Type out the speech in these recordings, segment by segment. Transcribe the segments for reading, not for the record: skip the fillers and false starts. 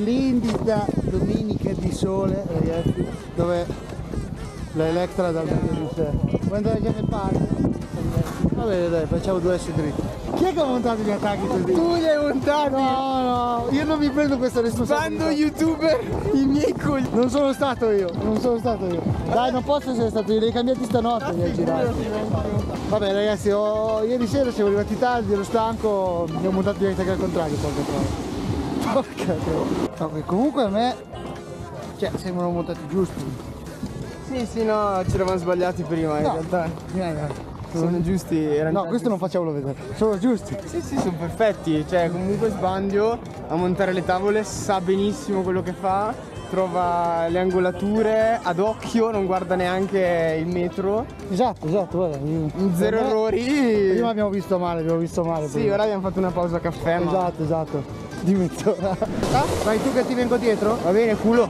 splendida domenica di sole, ragazzi, dove la Electra dal meglio di sé. Quando è che ne parli? Va bene, dai, facciamo due S dritti. Chi è che ha montato gli attacchi così? Tu li hai montati! No, io non mi prendo questa responsabilità. Bando youtuber, i miei coglioni. Non sono stato io. Dai, non posso essere stato io, li hai cambiati stanotte, li hai girati. Vabbè ragazzi, ieri sera siamo arrivati tardi, ero stanco, mi ho montato gli attacchi al contrario, porca troia. No, comunque a me, cioè, sembrano montati giusti. Sì, no, ci eravamo sbagliati prima, in realtà. Sono giusti. No, questo non facciamolo vedere, sono giusti. Sì, sono perfetti, cioè comunque Sbandio a montare le tavole sa benissimo quello che fa, trova le angolature ad occhio, non guarda neanche il metro. Esatto, guarda. Zero errori. Prima abbiamo visto male. Sì, prima. Ora abbiamo fatto una pausa caffè. Esatto. Di mezz'ora. Ah, vai tu che ti vengo dietro? Va bene, culo.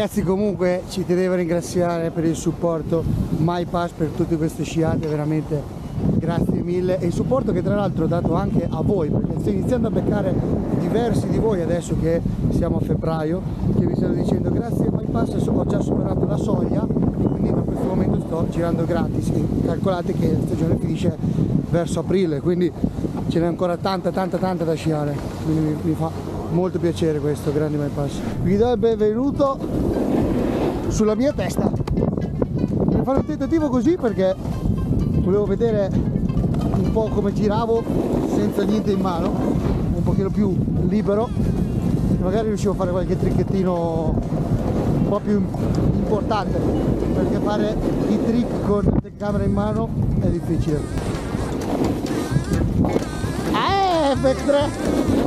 Ragazzi, comunque ci tenevo a ringraziare per il supporto MyPass per tutte queste sciate, veramente grazie mille, e il supporto che tra l'altro ho dato anche a voi, perché sto iniziando a beccare diversi di voi adesso che siamo a febbraio, che mi stanno dicendo grazie a MyPass ho già superato la soglia, quindi da questo momento sto girando gratis, e calcolate che la stagione finisce verso aprile, quindi ce n'è ancora tanta da sciare, quindi mi fa molto piacere questo, grande MyPass. Vi do il benvenuto sulla mia testa per fare un tentativo così, perché volevo vedere un po' come giravo senza niente in mano, un pochino più libero, magari riuscivo a fare qualche tricchettino un po' più importante, perché fare i trick con la telecamera in mano è difficile. Per tre!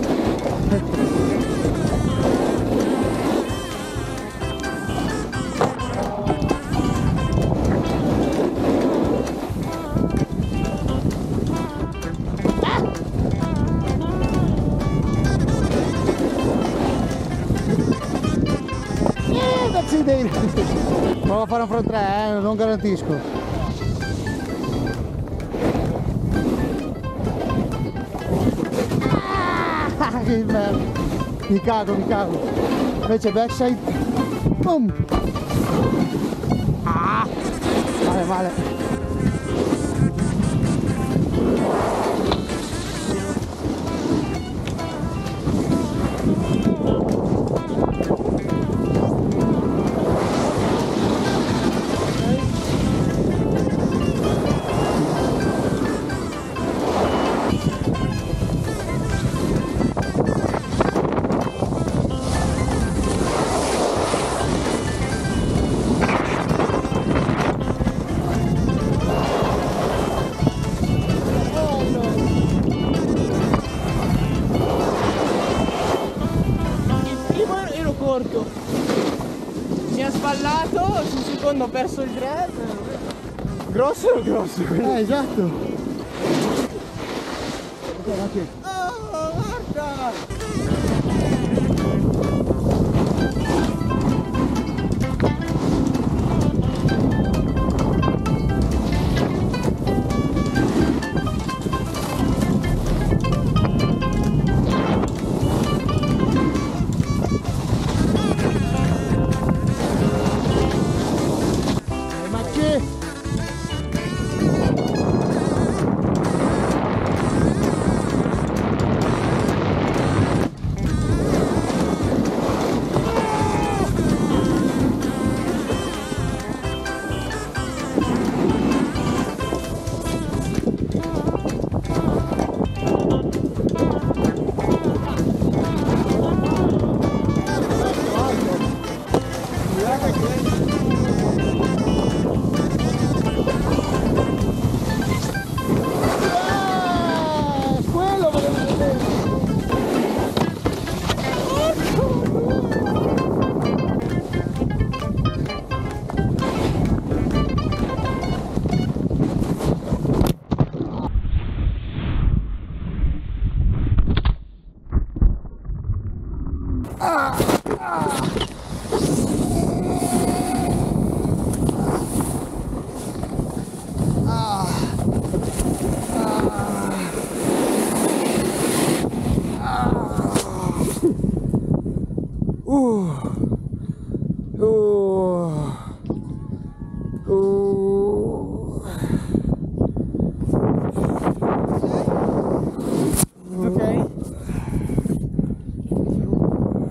Prova a fare un front 3, non garantisco. Mi cago. Invece backside. Boom. Vale. Mi ha sballato, sul secondo ho perso il dress. Grosso? Esatto. Oh, guarda! Ok.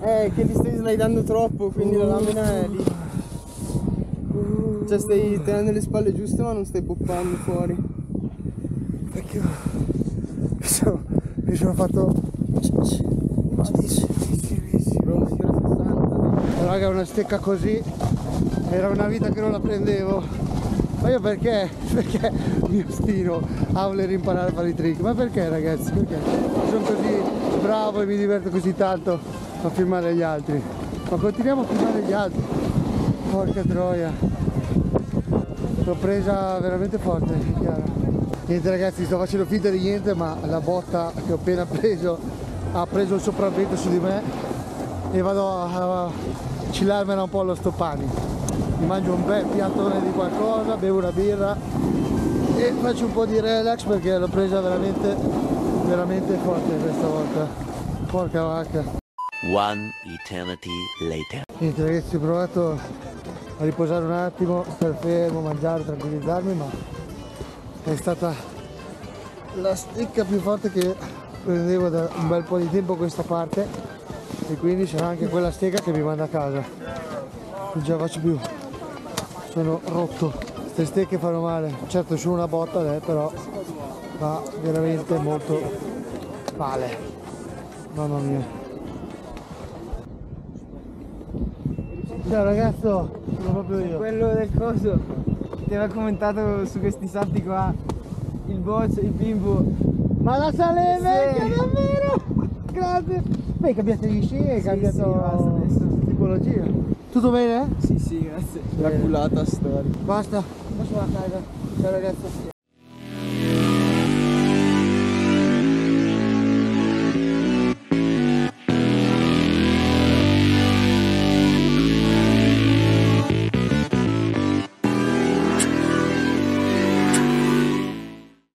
Che ti stai slidando troppo, quindi la lamina è lì. Cioè stai tenendo le spalle giuste ma non stai poppando fuori. Perché mi sono fatto... Raga, una stecca così era una vita che non la prendevo. Ma io perché? Perché mi ostino a voler imparare a fare i trick? Ma perché, ragazzi? Perché? Sono così bravo e mi diverto così tanto a filmare gli altri. Ma continuiamo a filmare gli altri. Porca troia. L'ho presa veramente forte, Chiara. Niente ragazzi, sto facendo finta di niente, ma la botta che ho appena preso ha preso il sopravvento su di me e vado a cillarmela un po' allo Stoppani. Mi mangio un bel piattone di qualcosa, bevo una birra e faccio un po' di relax perché l'ho presa veramente, veramente forte questa volta. Porca vacca. One eternity later. Niente ragazzi, ho provato a riposare un attimo, star fermo, mangiare, tranquillizzarmi, ma è stata la stecca più forte che prendevo da un bel po' di tempo questa parte e quindi c'era anche quella stecca che mi manda a casa. Non ce la faccio più. Sono rotto, queste stecche fanno male, certo su una botta però fa veramente molto male, mamma mia. Ciao ragazzo, sono proprio io. Quello del coso che ti aveva commentato su questi salti qua, il boccio, il bimbo. Ma la sale è vecchia davvero! Grazie! Beh, cambiate gli sci e cambiato tipologia. Tutto bene? Sì, grazie. La culata storica. Basta, facciamo a casa. Ciao ragazzi.